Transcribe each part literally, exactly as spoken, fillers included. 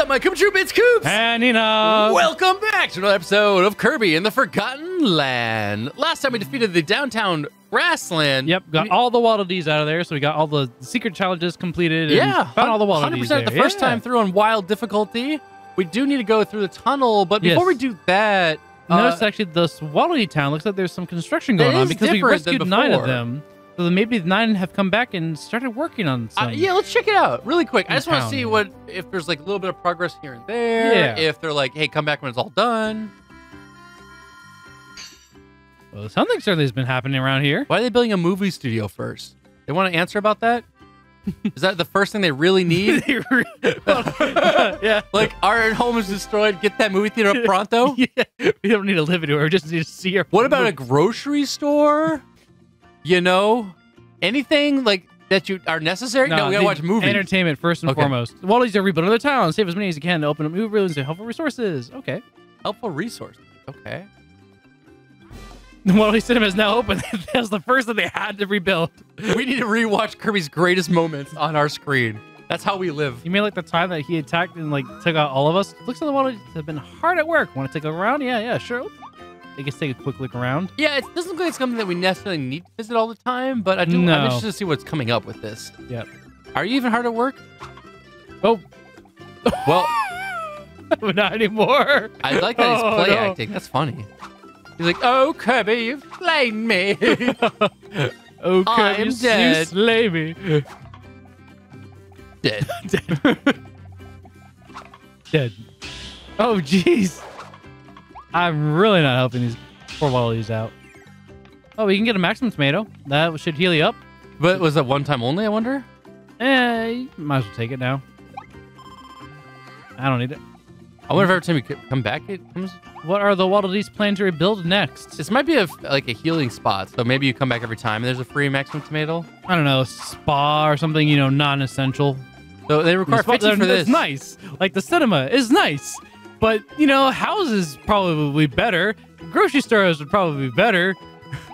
up, my Computer Bits Coops? And you know. Welcome back to another episode of Kirby in the Forgotten Land. Last time we defeated the downtown Grassland. Yep, got all the Waddle Dees out of there, so we got all the secret challenges completed. And yeah, found all the Waddle Dees. one hundred percent the first yeah. time through on wild difficulty. We do need to go through the tunnel, but before yes. we do that, notice uh, actually this Waddle Dee Town looks like there's some construction going on because we rescued nine of them. So maybe the nine have come back and started working on some. Uh, yeah, let's check it out really quick. I just want to see what if there's like a little bit of progress here and there. Yeah. If they're like, hey, come back when it's all done. Well, something certainly has been happening around here. Why are they building a movie studio first? They want to answer about that? Is that the first thing they really need? they re well, yeah. Like, our home is destroyed. Get that movie theater up pronto. Yeah. We don't need to live anywhere. We just need to see our What about movies. a grocery store? You know, anything like that you are necessary? No, no we gotta watch movies. Entertainment first and okay. foremost. While he's rebuild another town, save as many as you can to open up new rooms to helpful resources. Okay. Helpful resources. Okay. The Waddle Dee Cinema is now open. That's the first that they had to rebuild. We need to rewatch Kirby's greatest moments on our screen. That's how we live. You mean like the time that he attacked and like took out all of us? Looks like the Waddle Dees have been hard at work. Want to take a round? Yeah, yeah, sure. I guess take a quick look around. Yeah, it doesn't look like it's something that we necessarily need to visit all the time, but I do, no. I'm interested to see what's coming up with this. Yep. Are you even hard at work? Oh. Well. Not anymore. I like that he's oh, play no. acting. That's funny. He's like, oh, Kirby, you've slain me. oh, Kirby, you slay me. Dead. Dead. Dead. Oh, jeez. I'm really not helping these poor Waddle Dees out. Oh, we can get a maximum tomato. That should heal you up. But was that one time only, I wonder? Eh, you might as well take it now. I don't need it. I wonder if every time you come back, it comes... What are the Waddle Dees planning to rebuild next? This might be a, like a healing spot, so maybe you come back every time and there's a free maximum tomato. I don't know, spa or something, you know, non-essential. So they require fifty for this. It's nice. Like, the cinema is nice. But, you know, houses probably better. Grocery stores would probably be better.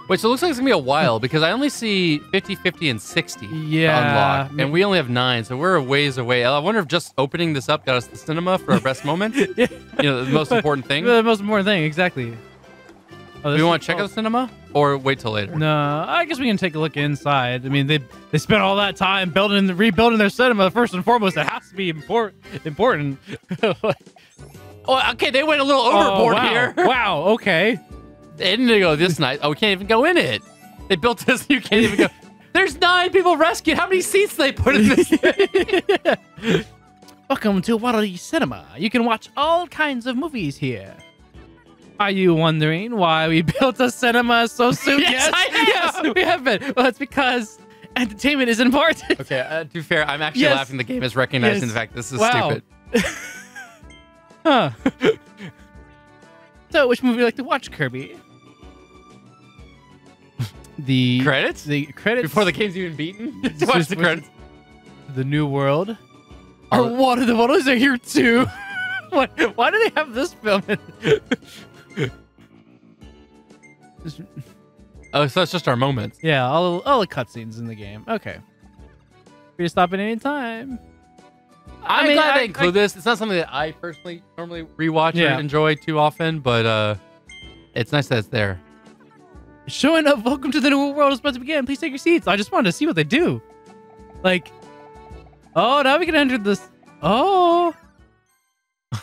Wait, so it looks like it's going to be a while because I only see fifty, fifty, and sixty yeah, to unlock. Maybe. And we only have nine, so we're a ways away. I wonder if just opening this up got us the cinema for our best moment. yeah. You know, the most important thing. The most important thing, exactly. Oh, do we want to check oh. out the cinema or wait till later? No, I guess we can take a look inside. I mean, they they spent all that time building, rebuilding their cinema. First and foremost, it has to be import, important. Oh, okay, they went a little overboard oh, wow. here. Wow, okay. They didn't go this night. Oh, we can't even go in it. They built this, you can't even go. There's nine people rescued. How many seats did they put in this thing? Welcome to Waddle Dee Cinema. You can watch all kinds of movies here. Are you wondering why we built a cinema so soon? yes, yes, I am. Yes, we have been. Well, it's because entertainment is important. Okay, uh, to be fair, I'm actually yes. laughing. The game is recognizing yes. the fact this is wow. stupid. Huh. So, which movie would you like to watch, Kirby? The credits? The credits. Before the game's even beaten? To watch the credits. The New World. Our oh. Water, the Waddle Dees are here too. What? Why do they have this film in? Oh, so that's just our moments. Yeah, all, all the cutscenes in the game. Okay. Free to stop at any time. I'm I mean, glad I, they include I, this. It's not something that I personally normally rewatch yeah. or enjoy too often, but uh, it's nice that it's there. Showing up, welcome to the new world is about to begin. Please take your seats. I just wanted to see what they do. Like, oh, now we can enter this. Oh,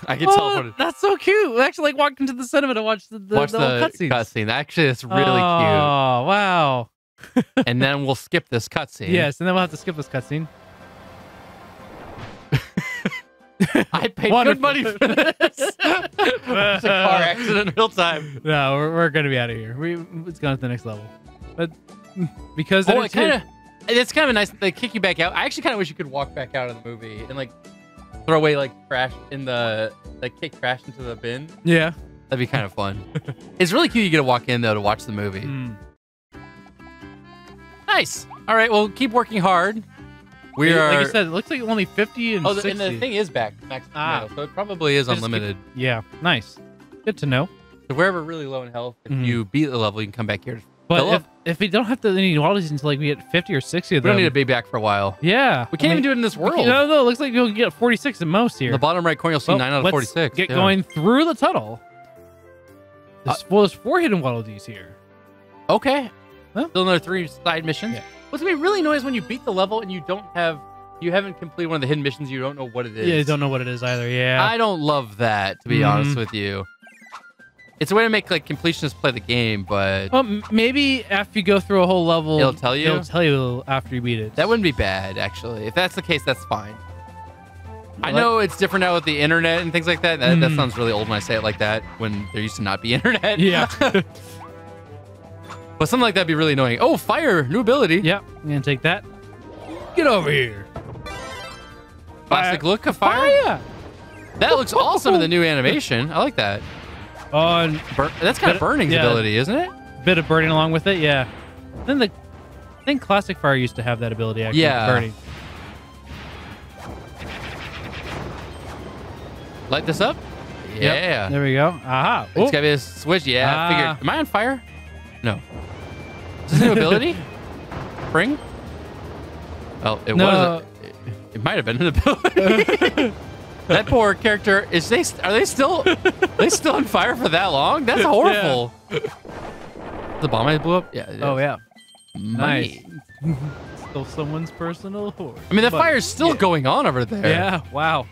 I can oh, tell. What it, that's so cute. We actually like walked into the cinema to watch the, the, watch the, the cutscene. Cutscene. Actually, it's really oh, cute. Oh wow! And then we'll skip this cutscene. Yes, and then we'll have to skip this cutscene. I paid Wonderful. good money for this. It's a car accident in real time. No, we're, we're going to be out of here. We, it's gone to the next level. But because oh, it kind of it's kind of nice that they kick you back out. I actually kind of wish you could walk back out of the movie and like throw away like trash in the like kick trash into the bin. Yeah. That'd be kind of fun. It's really cute you get to walk in though to watch the movie. Mm. Nice. All right, well, keep working hard. We like are, you said, it looks like only fifty and oh, sixty. And the thing is back, max ah, tomato, so it probably is unlimited. Keep, yeah, nice. Good to know. So we're ever really low in health, if mm-hmm. you beat the level, you can come back here. But if, if we don't have to any Waddle Dees until like we get fifty or sixty of them. We don't need to be back for a while. Yeah. We can't I mean, even do it in this world. No, no. It looks like we'll get forty-six at most here. In the bottom right corner, you'll see well, nine out of forty-six. Get yeah. going through the tunnel. There's, uh, well, there's four hidden Waddle Dees here. Okay. Huh? Still another three side missions. Yeah. What's going to be really annoying is when you beat the level and you don't have... You haven't completed one of the hidden missions. You don't know what it is. Yeah, you don't know what it is either. Yeah. I don't love that, to be mm. honest with you. It's a way to make like completionists play the game, but... Well, maybe after you go through a whole level... It'll tell you? It'll tell you after you beat it. That wouldn't be bad, actually. If that's the case, that's fine. Well, I know that... it's different now with the internet and things like that. That, mm. that sounds really old when I say it like that, when there used to not be internet. Yeah. But something like that would be really annoying. Oh, fire! New ability. Yeah, I'm going to take that. Get over here. Classic look of fire. Fire. That looks awesome in the new animation. I like that. On Bur that's kind of burning's yeah, ability, isn't it? Bit of burning along with it, yeah. Then the I think Classic Fire used to have that ability actually. Yeah. Burning. Light this up. Yeah. Yep. There we go. Aha. It's gotta be a switch. Yeah. Ah. I figured. Am I on fire? No. Is this a new ability? Spring? Oh, it no. was. A It might have been an ability. That poor character is they are they still they still on fire for that long? That's horrible. Yeah. The bomb I blew up. Yeah. Oh yeah. Nice. Still someone's personal horse. I mean, the fire is still yeah. going on over there. Yeah. Wow.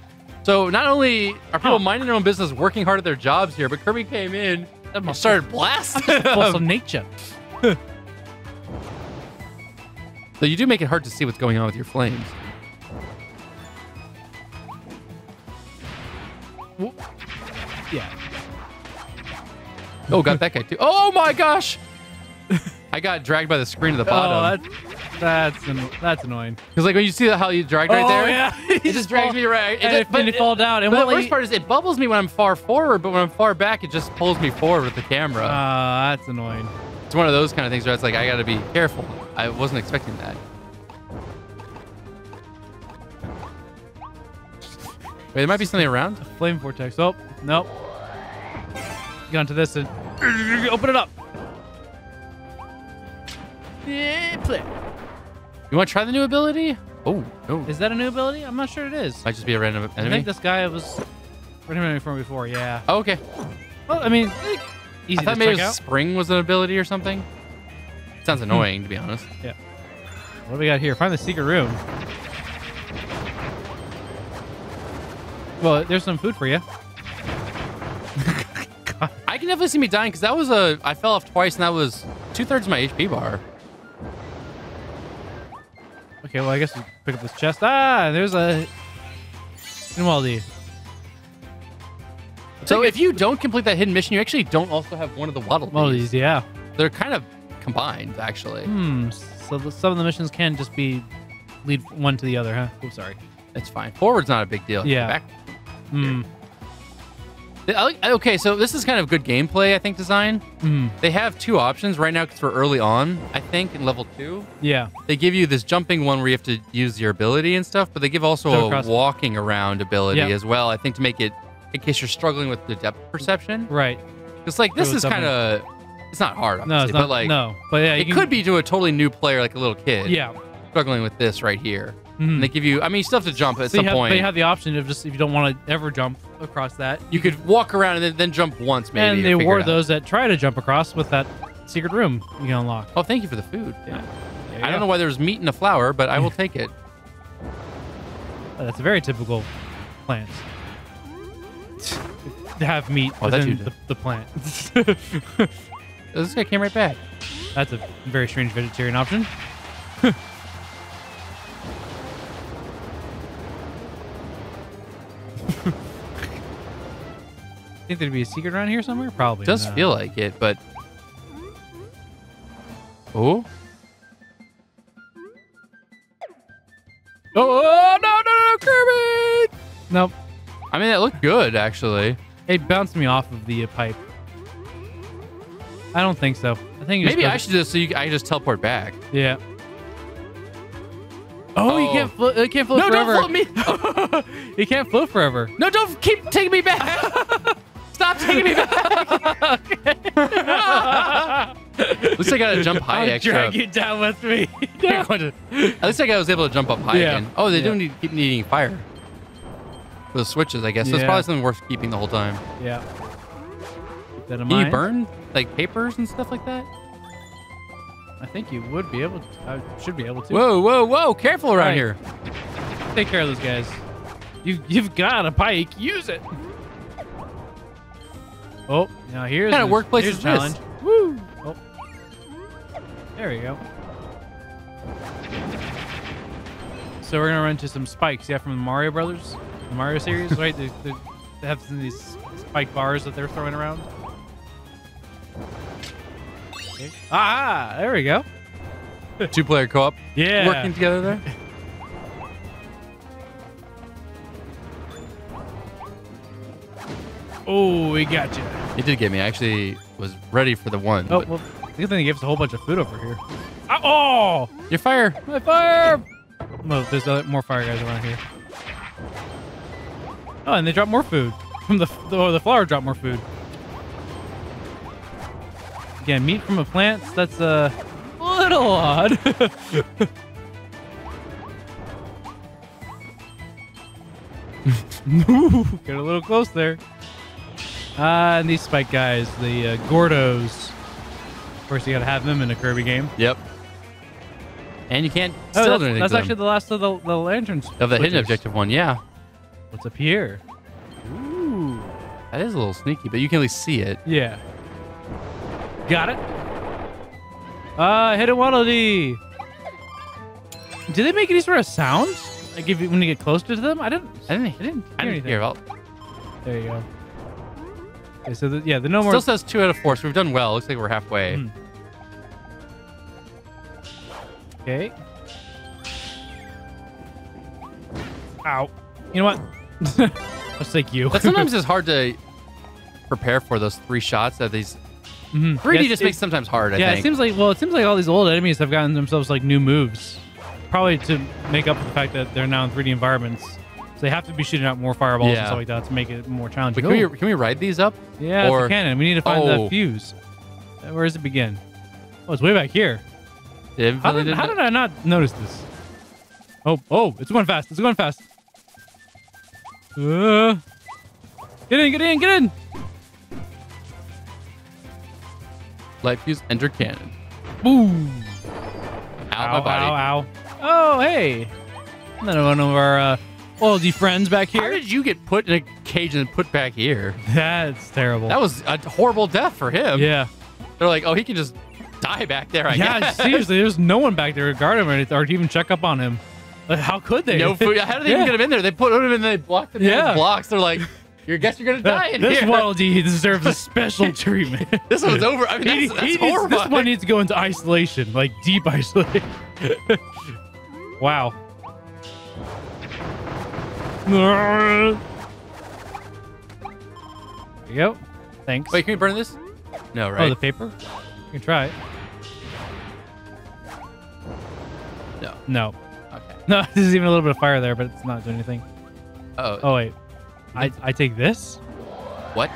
So not only are people oh. minding their own business, working hard at their jobs here, but Kirby came in and started blasting. Plus some nature. So you do make it hard to see what's going on with your flames. Yeah. Oh, got that guy too. Oh my gosh! I got dragged by the screen to the bottom. Oh, that, that's an, that's annoying. Because like when you see how you dragged right oh, there, yeah. it just, just drags me right. It and just, it, it, fall down. And the worst like, part is it bubbles me when I'm far forward, but when I'm far back, it just pulls me forward with the camera. Ah, uh, that's annoying. It's one of those kind of things where it's like I got to be careful. I wasn't expecting that. Wait, there might be something around. A flame vortex. Oh, nope. Get onto this and open it up. Yeah, play. You want to try the new ability? Oh, no. Is that a new ability? I'm not sure it is. Might just be a random enemy. I think this guy was random enemy from before. Yeah. Oh, okay. Well, I mean, easy I thought to maybe check out. Spring was an ability or something. Sounds annoying, to be honest. Yeah. What do we got here? Find the secret room. Well, there's some food for you. I can definitely see me dying because that was a... I fell off twice and that was two-thirds of my H P bar. Okay, well, I guess we pick up this chest. Ah, there's a... Inwaldi. So if you don't complete that hidden mission, you actually don't also have one of the Waddle Dees. Waddle Dees, yeah. They're kind of combined, actually. Hmm, so the, some of the missions can just be... Lead one to the other, huh? I'm sorry. It's fine. Forward's not a big deal. Yeah. Back Mm. Okay, so this is kind of good gameplay, I think, design. Mm. They have two options right now because we're early on, I think, in level two. Yeah. They give you this jumping one where you have to use your ability and stuff, but they give also so a walking around ability yeah. as well, I think, to make it, in case you're struggling with the depth perception. Right. It's like, this is kind of, it's not hard, obviously, no, it's not, but like, no. but yeah, it can... could be to a totally new player, like a little kid. Yeah. Struggling with this right here. Mm-hmm. And they give you, I mean, you still have to jump at so some have, point. They have the option of just, if you don't want to ever jump across that. You could walk around and then, then jump once, maybe. And they were those that try to jump across with that secret room you can unlock. Oh, thank you for the food. Yeah. I don't go. know why there was meat in the flour, but I will take it. Oh, that's a very typical plant. To have meat oh, within the, the plant. Oh, this guy came right back. That's a very strange vegetarian option. Think there'd be a secret around here somewhere? Probably. It does no. feel like it, but oh, oh, oh no, no, no, Kirby! Nope. I mean, it looked good actually. It bounced me off of the uh, pipe. I don't think so. I think maybe I should just so you, I just teleport back. Yeah. Oh, oh, you can't float. You can't float no, forever. No, don't float me. You can't float forever. No, don't keep taking me back. Stop taking me back. At least I got to jump high I'll extra. Drag you down with me. No. At least I, I was able to jump up high yeah. again. Oh, they yeah. do need, keep needing fire. For the switches, I guess. Yeah. So it's probably something worth keeping the whole time. Yeah. Keep that in Can mind. you burn like papers and stuff like that? I think you would be able to. I should be able to. Whoa, whoa, whoa. Careful around right. here. Take care of those guys. You've, you've got a bike. Use it. Oh, now here's kind of workplace here's is challenge. This? Woo. Oh. There we go. So we're going to run into some spikes. Yeah, from the Mario Brothers. The Mario series, right? They, they have some of these spike bars that they're throwing around. Okay. Ah, there we go. Two-player co-op. Yeah. Working together there. Oh, we got you. It did get me. I actually was ready for the one. Oh, well, good thing he gives us a whole bunch of food over here. Oh! Your fire! My fire! Well, there's more fire guys around here. Oh, and they drop more food. From the oh, the flower drop more food. Again, meat from a plant. That's a little odd. Get a little close there. Uh, and these spike guys, the uh, Gordos. Of course, you gotta have them in a Kirby game. Yep. And you can't oh, steal that's, anything. That's actually them. the last of the, the lanterns. Of the hidden objective one, yeah. What's up here? Ooh. That is a little sneaky, but you can at least see it. Yeah. Got it. Uh, hit a Waddle Dee. Do they make any sort of sounds? Like if you, when you get closer to them? I didn't. I didn't. I didn't hear I didn't anything. Hear about. There you go. Okay, so the, yeah, the no more. Still says two out of four, so we've done well. Looks like we're halfway. Mm. Okay. Ow. You know what? Let's take you. But sometimes it's hard to prepare for those three shots that these mm-hmm. three D yes, just it, makes sometimes hard. I yeah, think. it seems like well, it seems like all these old enemies have gotten themselves like new moves, probably to make up for the fact that they're now in three D environments. So they have to be shooting out more fireballs yeah. and stuff like that to make it more challenging. Wait, can we can we ride these up? Yeah, or... it's a cannon. We need to find oh. the fuse. Where does it begin? Oh, it's way back here. It how did, did, how did I not notice this? Oh, oh, it's going fast. It's going fast. Uh, get in, get in, get in! Light fuse, enter cannon. Boom! Ow, ow, my body. Ow, ow. Oh, hey! Another one of our uh, oldie friends back here. How did you get put in a cage and put back here? That's terrible. That was a horrible death for him. Yeah. They're like, oh, he can just die back there, I yeah, guess. Yeah, seriously, there's no one back there to guard him or, or to even check up on him. How could they? No food. How did they yeah. even get him in there? They put him in, they blocked him yeah. with blocks. They're like, you guess you're gonna die in this here. This Waddle Dee deserves a special treatment. This one's over. I mean, that's, he, that's he horrifying. Needs, this one needs to go into isolation, like deep isolation. Wow. There you go. Thanks. Wait, can we burn this? No, right? Oh, the paper? You can try it. No. No. No, there's even a little bit of fire there, but it's not doing anything. Uh oh. Oh, wait. I, I take this? What?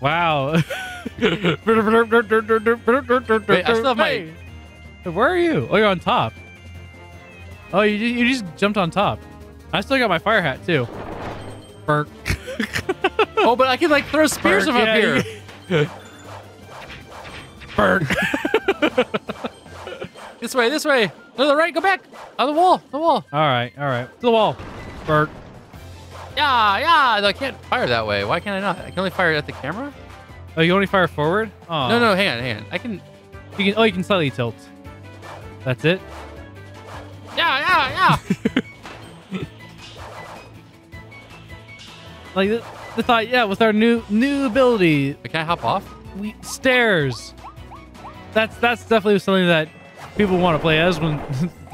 Wow. Wait, I still have my... Hey, where are you? Oh, you're on top. Oh, you, you just jumped on top. I still got my fire hat, too. Burk. Oh, but I can, like, throw spears Burk, from yeah, up here. You... Burn. This way, this way. To the right, go back. On the wall, the wall. All right, all right. To the wall. Burn. Yeah, yeah. No, I can't fire that way. Why can't I not? I can only fire at the camera? Oh, you only fire forward? Oh. No, no, hang on, hang on. I can... You can. Oh, you can slightly tilt. That's it? Yeah, yeah, yeah. Like, the, the thought, yeah, with our new new ability. But can I hop off? We, stairs. That's that's definitely something that people want to play as when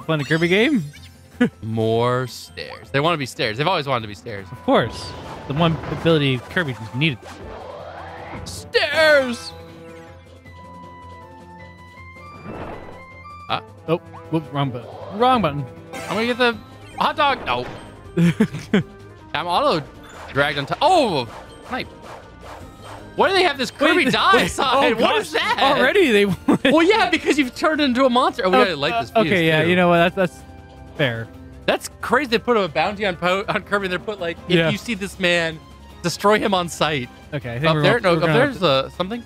playing a Kirby game. More stairs. They want to be stairs. They've always wanted to be stairs. Of course. The one ability Kirby just needed. Stairs! Ah. Oh, whoop, wrong button. Wrong button. I'm going to get the hot dog. No. I'm auto dragged on top. Oh, snipe. Why do they have this Kirby wait, die wait, side? Oh, what gosh, is that? Already they went. Well, yeah, because you've turned into a monster. Oh, we gotta uh, like this piece, okay, yeah, too. You know what? That's, that's fair. That's crazy. They put a bounty on, po on Kirby. And they put, like, if yeah. you see this man, destroy him on sight. Okay. I think up we're there, up, no, we're up there's to... uh, something.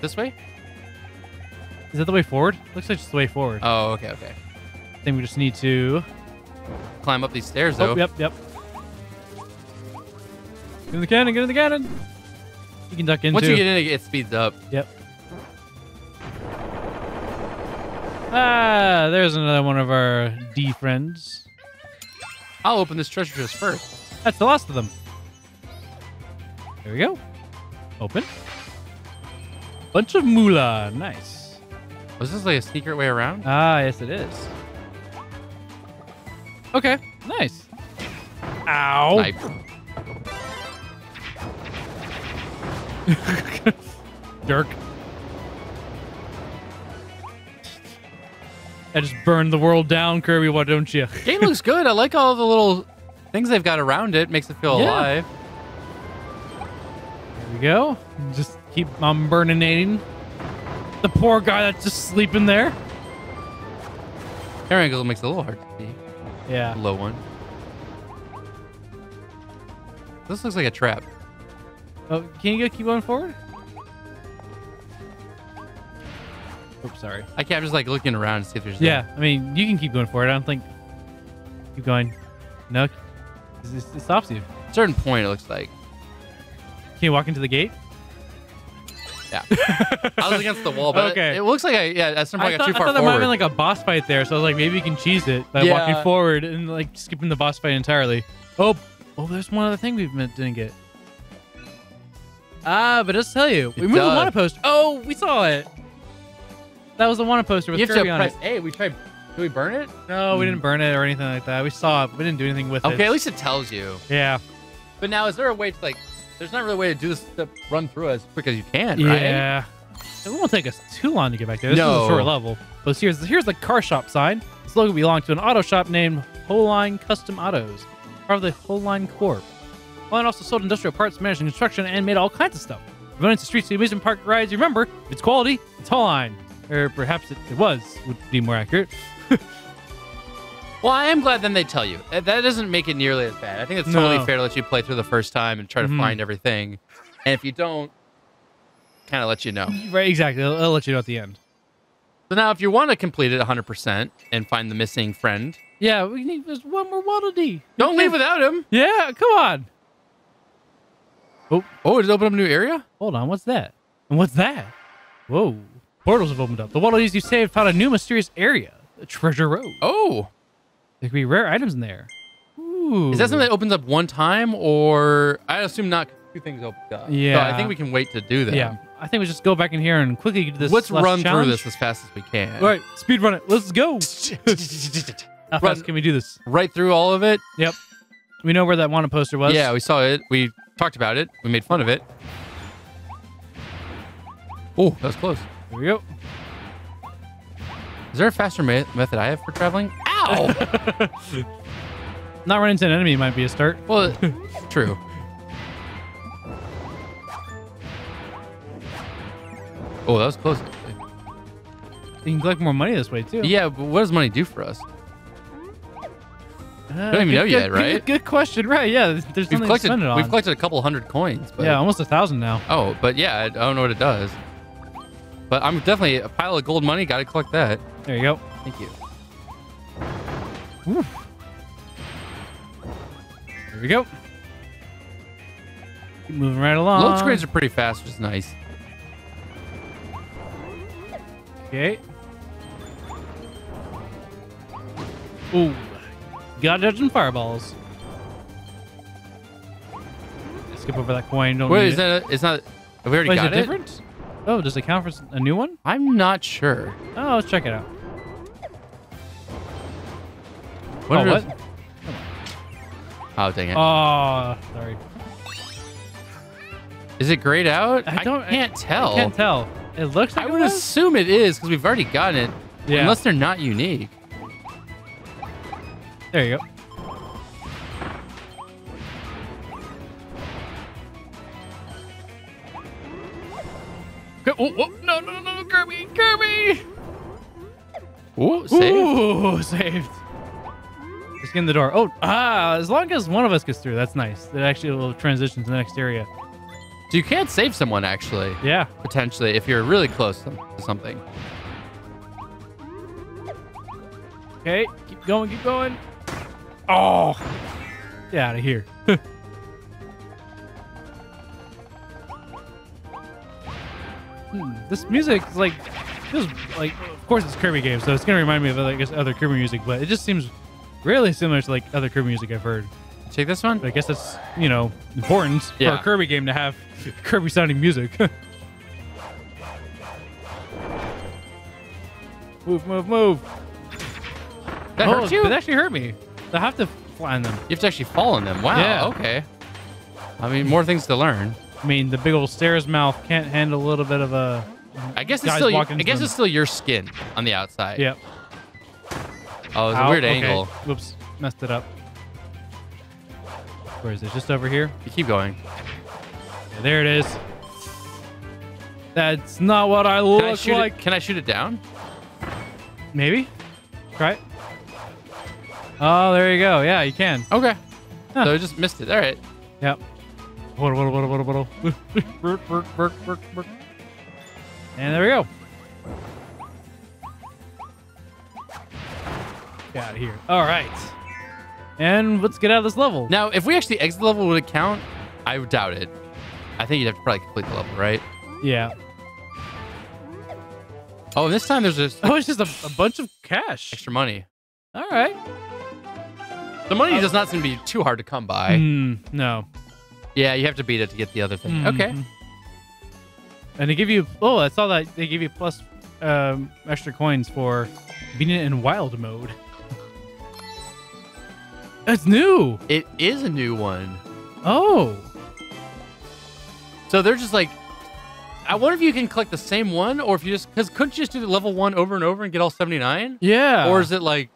This way? Is that the way forward? Looks like it's the way forward. Oh, okay, okay. I think we just need to... climb up these stairs, though. Oh, yep, yep. Get in the cannon, get in the cannon! You can duck in, Once too. you get in, it speeds up. Yep. Ah, there's another one of our D friends. I'll open this treasure chest first. That's the last of them. There we go. Open. Bunch of moolah. Nice. Was this like a secret way around? Ah, yes it is. Okay. Nice. Ow. Knife. Jerk. I just burned the world down, Kirby. Why don't you? Game looks good. I like all the little things they've got around it. Makes it feel yeah. alive. There we go. Just keep on burninating. The poor guy that's just sleeping there. Air angle makes it a little hard to see. Yeah. Low one. This looks like a trap. Oh, can you go keep going forward? Oops, sorry. I can't. I'm just like looking around and see if there's. Yeah, there. I mean, you can keep going forward. I don't think. Keep going. No, it stops you. At a certain point, it looks like. Can you walk into the gate? Yeah. I was against the wall, but okay. it, it looks like I yeah. At some point, I, I got thought, too far I thought there forward. might have been like a boss fight there, so I was like, maybe you can cheese it by yeah. walking forward and like skipping the boss fight entirely. Oh, oh, there's one other thing we've meant didn't get. Ah, but let's tell you, it we moved does. the wanna poster. Oh, we saw it. That was the wanna poster with Kirby on it. Hey, we tried. Did we burn it? No, mm. we didn't burn it or anything like that. We saw it. But we didn't do anything with okay, it. Okay, at least it tells you. Yeah. But now, is there a way to like? There's not really a way to do this to run through as quick as you can, right? Yeah. It won't take us too long to get back there. This no. is a short level. But here's here's the car shop sign. This logo belongs to an auto shop named Whole Line Custom Autos, part of the Whole Line Corp. Line also sold industrial parts, managed construction, and made all kinds of stuff. Running into streets, the amusement park rides. Remember, it's quality. It's Whole Line, or perhaps it, it was would be more accurate. Well, I am glad then they tell you. That doesn't make it nearly as bad. I think it's totally no. fair to let you play through the first time and try to mm-hmm. find everything. And if you don't, kind of let you know. Right, exactly. It'll, it'll let you know at the end. So now if you want to complete it one hundred percent and find the missing friend. Yeah, we need just one more Waddle Dee. Don't leave without him. Yeah, come on. Oh, oh, did it open up a new area? Hold on, what's that? And what's that? Whoa. Portals have opened up. The Waddle Dees you saved found a new mysterious area. Treasure Road. Oh. There could be rare items in there. Ooh. Is that something that opens up one time, or I assume not? Two things open up. Yeah. So I think we can wait to do that. Yeah. I think we just go back in here and quickly do this. Let's run challenge. through this as fast as we can. All right, speed run it. Let's go. How fast run, can we do this? Right through all of it. Yep. We know where that wanted poster was. Yeah, we saw it. We talked about it. We made fun of it. Oh, that was close. There we go. Is there a faster me method I have for traveling? Ow! Not running into an enemy might be a start. Well, true. Oh, that was close. You can collect more money this way, too. Yeah, but what does money do for us? I uh, don't even good, know yet, good, right? Good question, right? Yeah, there's we've collected, to it on. We've collected a couple hundred coins. But, yeah, almost a thousand now. Oh, but yeah, I don't know what it does. But I'm definitely a pile of gold money. Got to collect that. There you go. Thank you. Whew. There we go. Keep moving right along. Load screens are pretty fast, which is nice. Okay. Ooh. Got dodging fireballs. Skip over that coin. Don't Wait, is it. that? A, it's not. Have we already Wait, got is it? Different? Oh, does it count for a new one? I'm not sure. Oh, let's check it out. What? Oh, what? Oh, dang it. Oh, sorry. Is it grayed out? I, don't, I can't I, tell. I can't tell. It looks like I would it assume it is because we've already gotten it. Yeah. Unless they're not unique. There you go. No, oh, oh, no, no, no, no, Kirby, Kirby! Ooh, saved. Ooh, saved. Just get in the door. Oh, ah, as long as one of us gets through, that's nice. It actually will transition to the next area. So you can't save someone, actually. Yeah. Potentially, if you're really close to something. Okay, keep going, keep going. Oh, get out of here. Hmm, this music is like, feels like, of course it's a Kirby game, so it's gonna remind me of, I guess, other Kirby music, but it just seems really similar to like other Kirby music I've heard. Take this one. But I guess that's, you know, important yeah. for a Kirby game to have Kirby sounding music. Move, move, move. That oh, hurt you? That actually hurt me. I have to fly on them. You have to actually fall on them. Wow. Yeah. Okay. I mean, more things to learn. I mean, the big old stairs mouth can't handle a little bit of a. I guess it's still. I guess them. it's still your skin on the outside. Yep. Oh, it's a weird okay. angle. Whoops, messed it up. Where is it? Just over here. You keep going. Yeah, there it is. That's not what I look can I shoot like. It? Can I shoot it down? Maybe. Try it. Oh, there you go. Yeah, you can. Okay. Huh. So I just missed it. All right. Yep. And there we go. Get out of here. All right. And let's get out of this level. Now, if we actually exit the level, would it count? I doubt it. I think you'd have to probably complete the level, right? Yeah. Oh, and this time there's just... Oh, it's just a, a bunch of cash. Extra money. All right. The money does not seem to be too hard to come by. Mm, no. Yeah, you have to beat it to get the other thing. Mm-hmm. Okay. And they give you... Oh, I saw that they give you plus um, extra coins for being in wild mode. That's new. It is a new one. Oh. So they're just like... I wonder if you can collect the same one or if you just... Because couldn't you just do the level one over and over and get all seventy-nine? Yeah. Or is it like...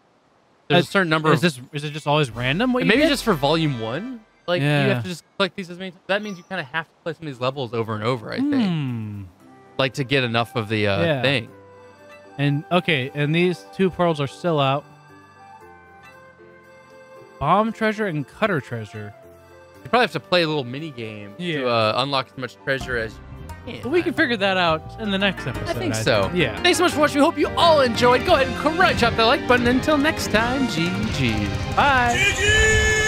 There's That's, a certain number is of... This, is it just always random? What you maybe get? Just for volume one? Like, yeah. you have to just click these as many times. That means you kind of have to play some of these levels over and over, I think. Mm. Like, to get enough of the uh, yeah. thing. And, okay, and these two pearls are still out. Bomb treasure and cutter treasure. You probably have to play a little mini-game yeah. to uh, unlock as much treasure as you can. But we can figure that out in the next episode. I think I so. Think. Yeah. Thanks so much for watching. We hope you all enjoyed. Go ahead and crunch up that like button. Until next time, G G. Bye. G G!